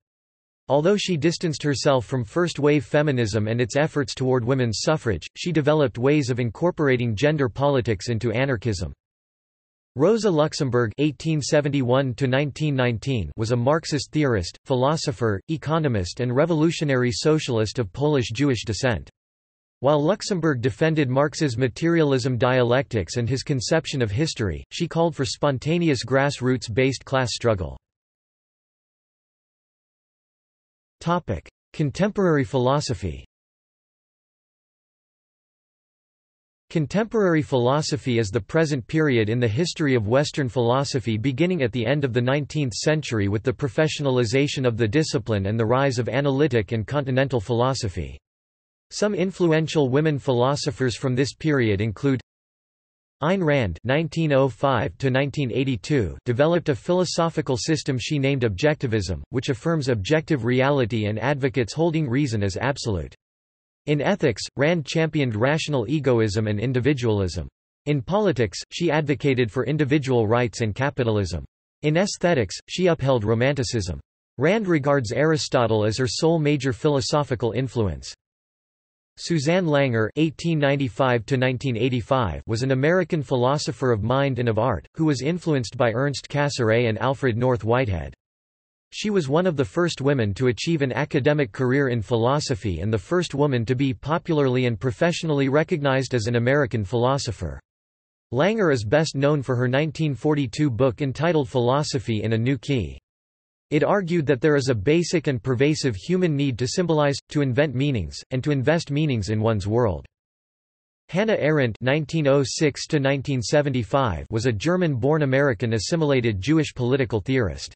Although she distanced herself from first-wave feminism and its efforts toward women's suffrage, she developed ways of incorporating gender politics into anarchism. Rosa Luxemburg (1871–1919) was a Marxist theorist, philosopher, economist and revolutionary socialist of Polish-Jewish descent. While Luxemburg defended Marx's materialism dialectics and his conception of history, she called for spontaneous grassroots-based class struggle. Contemporary philosophy. Contemporary philosophy is the present period in the history of Western philosophy, beginning at the end of the 19th century with the professionalization of the discipline and the rise of analytic and continental philosophy. Some influential women philosophers from this period include Ayn Rand (1905–1982) developed a philosophical system she named objectivism, which affirms objective reality and advocates holding reason as absolute. In ethics, Rand championed rational egoism and individualism. In politics, she advocated for individual rights and capitalism. In aesthetics, she upheld Romanticism. Rand regards Aristotle as her sole major philosophical influence. Susanne Langer (1895–1985) was an American philosopher of mind and of art, who was influenced by Ernst Cassirer and Alfred North Whitehead. She was one of the first women to achieve an academic career in philosophy and the first woman to be popularly and professionally recognized as an American philosopher. Langer is best known for her 1942 book entitled Philosophy in a New Key. It argued that there is a basic and pervasive human need to symbolize, to invent meanings, and to invest meanings in one's world. Hannah Arendt (1906–1975) was a German-born American assimilated Jewish political theorist.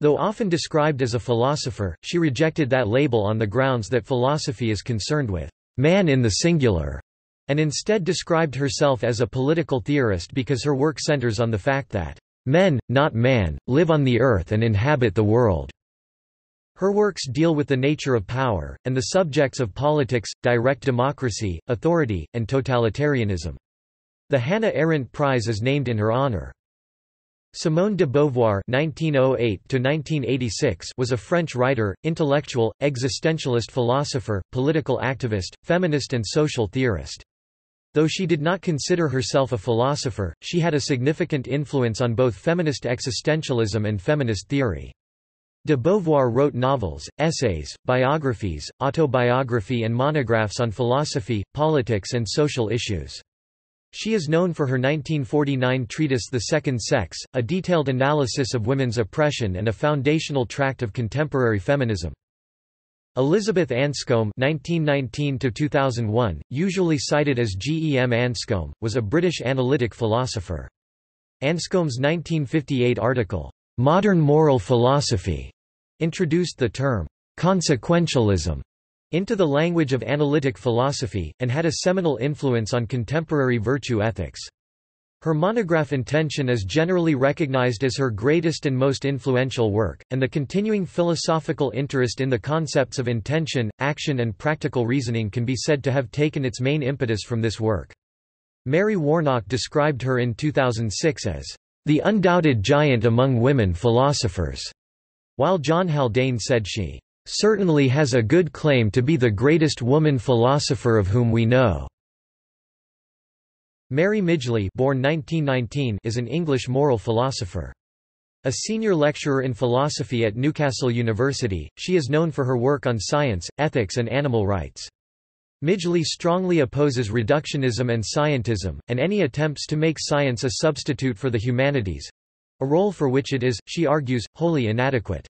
Though often described as a philosopher, she rejected that label on the grounds that philosophy is concerned with man in the singular, and instead described herself as a political theorist because her work centers on the fact that men, not man, live on the earth and inhabit the world. Her works deal with the nature of power, and the subjects of politics, direct democracy, authority, and totalitarianism. The Hannah Arendt Prize is named in her honor. Simone de Beauvoir (1908–1986) was a French writer, intellectual, existentialist philosopher, political activist, feminist and social theorist. Though she did not consider herself a philosopher, she had a significant influence on both feminist existentialism and feminist theory. De Beauvoir wrote novels, essays, biographies, autobiography and monographs on philosophy, politics and social issues. She is known for her 1949 treatise The Second Sex, a detailed analysis of women's oppression and a foundational tract of contemporary feminism. Elizabeth Anscombe (1919–2001), usually cited as G.E.M. Anscombe, was a British analytic philosopher. Anscombe's 1958 article, "Modern Moral Philosophy," introduced the term consequentialism into the language of analytic philosophy, and had a seminal influence on contemporary virtue ethics. Her monograph Intention is generally recognized as her greatest and most influential work, and the continuing philosophical interest in the concepts of intention, action and practical reasoning can be said to have taken its main impetus from this work. Mary Warnock described her in 2006 as, the undoubted giant among women philosophers, while John Haldane said she certainly has a good claim to be the greatest woman philosopher of whom we know. Mary Midgley, born 1919, is an English moral philosopher. A senior lecturer in philosophy at Newcastle University, she is known for her work on science, ethics and animal rights. Midgley strongly opposes reductionism and scientism, and any attempts to make science a substitute for the humanities—a role for which it is, she argues, wholly inadequate.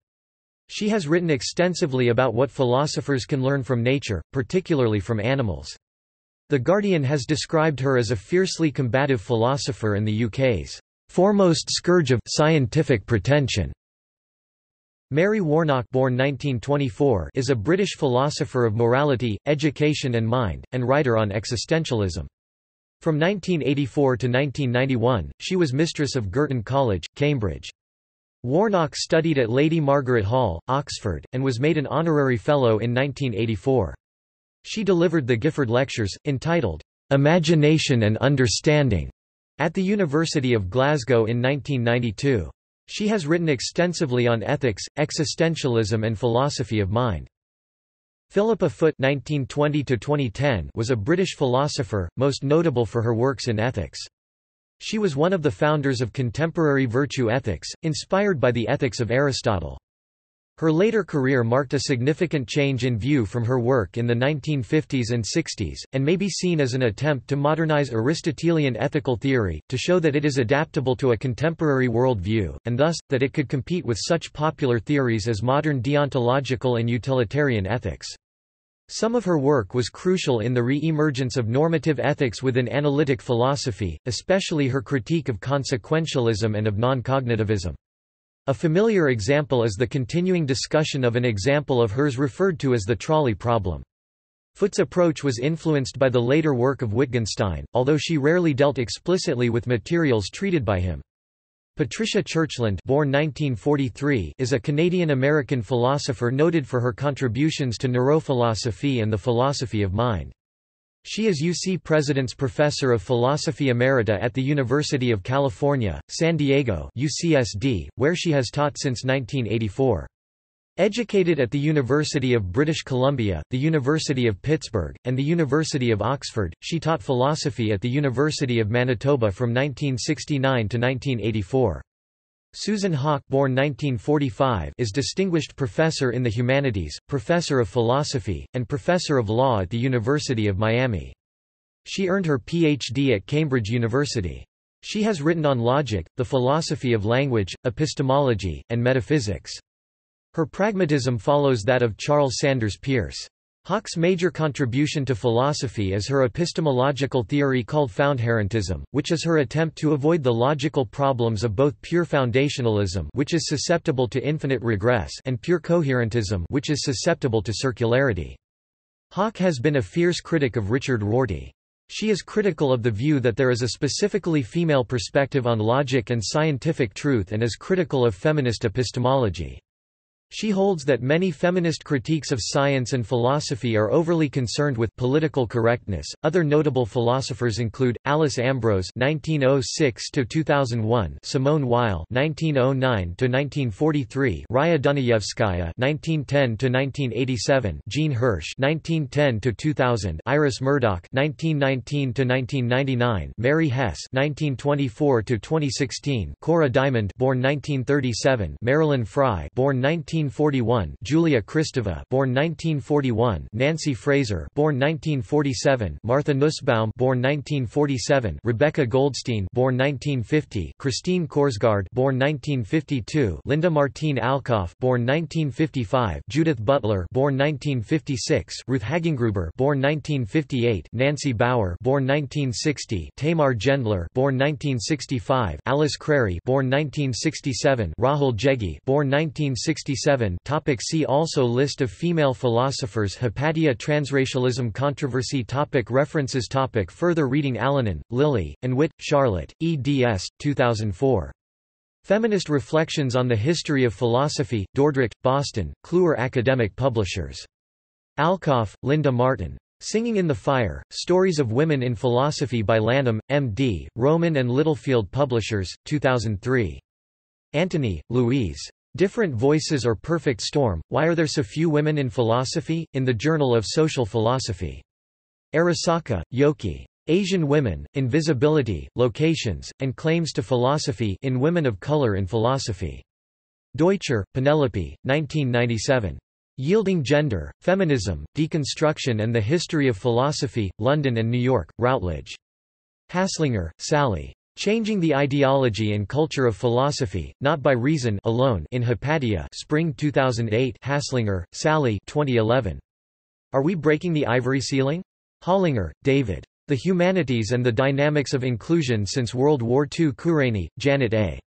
She has written extensively about what philosophers can learn from nature, particularly from animals. The Guardian has described her as a fiercely combative philosopher and the UK's foremost scourge of scientific pretension. Mary Warnock, born 1924, is a British philosopher of morality, education and mind, and writer on existentialism. From 1984 to 1991, she was mistress of Girton College, Cambridge. Warnock studied at Lady Margaret Hall, Oxford, and was made an honorary fellow in 1984. She delivered the Gifford Lectures, entitled, "Imagination and Understanding," at the University of Glasgow in 1992. She has written extensively on ethics, existentialism and philosophy of mind. Philippa Foot (1920–2010) was a British philosopher, most notable for her works in ethics. She was one of the founders of contemporary virtue ethics, inspired by the ethics of Aristotle. Her later career marked a significant change in view from her work in the 1950s and 60s, and may be seen as an attempt to modernize Aristotelian ethical theory, to show that it is adaptable to a contemporary worldview, and thus, that it could compete with such popular theories as modern deontological and utilitarian ethics. Some of her work was crucial in the re-emergence of normative ethics within analytic philosophy, especially her critique of consequentialism and of non-cognitivism. A familiar example is the continuing discussion of an example of hers referred to as the trolley problem. Foot's approach was influenced by the later work of Wittgenstein, although she rarely dealt explicitly with materials treated by him. Patricia Churchland, born 1943, is a Canadian-American philosopher noted for her contributions to neurophilosophy and the philosophy of mind. She is UC President's Professor of Philosophy Emerita at the University of California, San Diego (UCSD), where she has taught since 1984. Educated at the University of British Columbia, the University of Pittsburgh, and the University of Oxford, she taught philosophy at the University of Manitoba from 1969 to 1984. Susan Haack, born 1945, is Distinguished Professor in the Humanities, Professor of Philosophy, and Professor of Law at the University of Miami. She earned her Ph.D. at Cambridge University. She has written on logic, the philosophy of language, epistemology, and metaphysics. Her pragmatism follows that of Charles Sanders Peirce. Haack's major contribution to philosophy is her epistemological theory called foundherentism, which is her attempt to avoid the logical problems of both pure foundationalism, which is susceptible to infinite regress, and pure coherentism, which is susceptible to circularity. Haack has been a fierce critic of Richard Rorty. She is critical of the view that there is a specifically female perspective on logic and scientific truth, and is critical of feminist epistemology. She holds that many feminist critiques of science and philosophy are overly concerned with political correctness. Other notable philosophers include Alice Ambrose (1906–2001), Simone Weil (1909–1943), Raya Dunayevskaya (1910–1987), Jean Hirsch (1910–2000), Iris Murdoch (1919–1999), Mary Hess (1924–2016), Cora Diamond (born 1937), Marilyn Fry (born 1941), Julia Kristeva, born 1941, Nancy Fraser, born 1947, Martha Nussbaum, born 1947, Rebecca Goldstein, born 1950, Christine Korsgaard, born 1952, Linda Martine Alcoff, born 1955, Judith Butler, born 1956, Ruth Hagengruber, born 1958, Nancy Bauer, born 1960, Tamar Gendler, born 1965, Alice Crary, born 1967, Rahul Jeggi, born 1967. Topic. See also: List of female philosophers. Hypatia. Transracialism controversy. Topic. References. Topic. Further reading. Allenin, Lily, and Witt, Charlotte, eds. 2004. Feminist Reflections on the History of Philosophy, Dordrecht, Boston, Kluwer Academic Publishers. Alcoff, Linda Martin. Singing in the Fire, Stories of Women in Philosophy by Lanham, M.D., Roman and Littlefield Publishers, 2003. Antony, Louise. Different Voices or Perfect Storm, Why Are There So Few Women in Philosophy? In the Journal of Social Philosophy. Arasaka, Yoki. Asian Women, Invisibility, Locations, and Claims to Philosophy in Women of Color in Philosophy. Deutscher, Penelope, 1997. Yielding Gender, Feminism, Deconstruction and the History of Philosophy, London and New York, Routledge. Haslanger, Sally. Changing the Ideology and Culture of Philosophy, Not by Reason Alone in Hypatia, Spring 2008. Haslanger, Sally, 2011. Are We Breaking the Ivory Ceiling? Hollinger, David. The Humanities and the Dynamics of Inclusion Since World War II. Kurani, Janet A.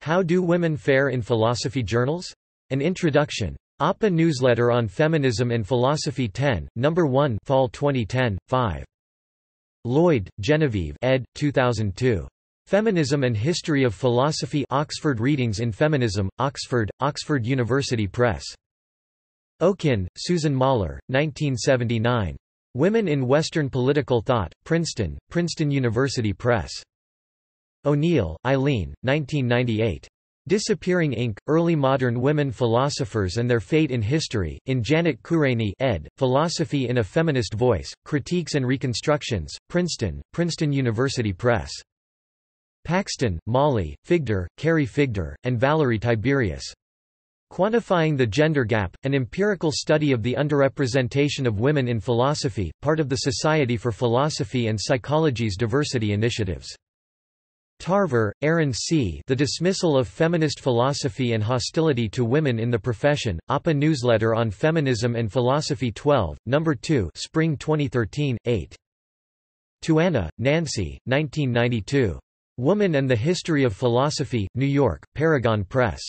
How Do Women Fare in Philosophy Journals? An Introduction. APA Newsletter on Feminism and Philosophy 10, No. 1, Fall 2010, 5. Lloyd, Genevieve, ed. 2002. Feminism and History of Philosophy, Oxford Readings in Feminism, Oxford, Oxford University Press. Okin, Susan Mahler, 1979. Women in Western Political Thought, Princeton, Princeton University Press. O'Neill, Eileen, 1998. Disappearing Inc., Early Modern Women Philosophers and Their Fate in History, in Janet Kurani, ed., Philosophy in a Feminist Voice, Critiques and Reconstructions, Princeton, Princeton University Press. Paxton, Molly, Figder, Carrie Figder, and Valerie Tiberius. Quantifying the Gender Gap, an empirical study of the underrepresentation of women in philosophy, part of the Society for Philosophy and Psychology's diversity initiatives. Tarver, Aaron C. The Dismissal of Feminist Philosophy and Hostility to Women in the Profession, APA Newsletter on Feminism and Philosophy 12, No. 2, Spring 2013, 8. Tuana, Nancy, 1992. Woman and the History of Philosophy, New York, Paragon Press.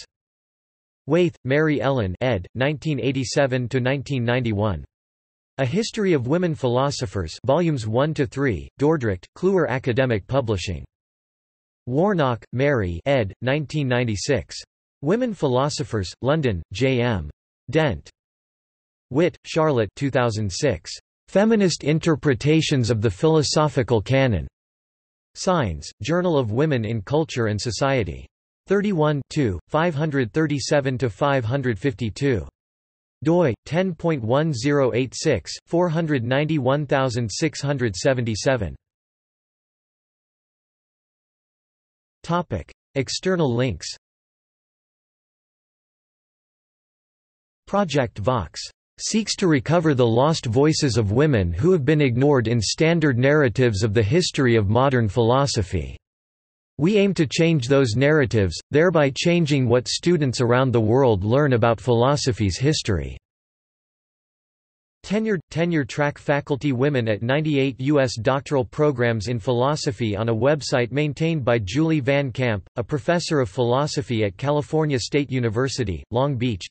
Waith, Mary Ellen, ed. 1987–1991. A History of Women Philosophers, Volumes 1–3, Dordrecht, Kluwer Academic Publishing. Warnock, Mary, ed. 1996. Women Philosophers, London, J. M. Dent. Witt, Charlotte, 2006. Feminist Interpretations of the Philosophical Canon. Signs, Journal of Women in Culture and Society. 31 537–552. DOI 10.1086/491677. Topic: External links. Project Vox seeks to recover the lost voices of women who have been ignored in standard narratives of the history of modern philosophy. We aim to change those narratives, thereby changing what students around the world learn about philosophy's history. Tenure-track faculty women at 98 U.S. doctoral programs in philosophy on a website maintained by Julie Van Camp, a professor of philosophy at California State University, Long Beach.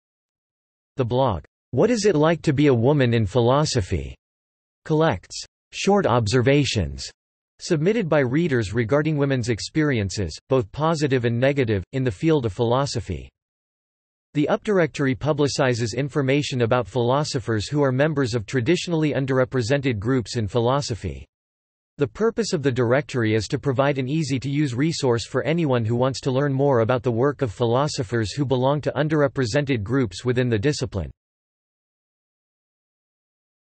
The blog, What Is It Like to Be a Woman in Philosophy?, collects short observations submitted by readers regarding women's experiences, both positive and negative, in the field of philosophy. The UpDirectory publicizes information about philosophers who are members of traditionally underrepresented groups in philosophy. The purpose of the directory is to provide an easy-to-use resource for anyone who wants to learn more about the work of philosophers who belong to underrepresented groups within the discipline.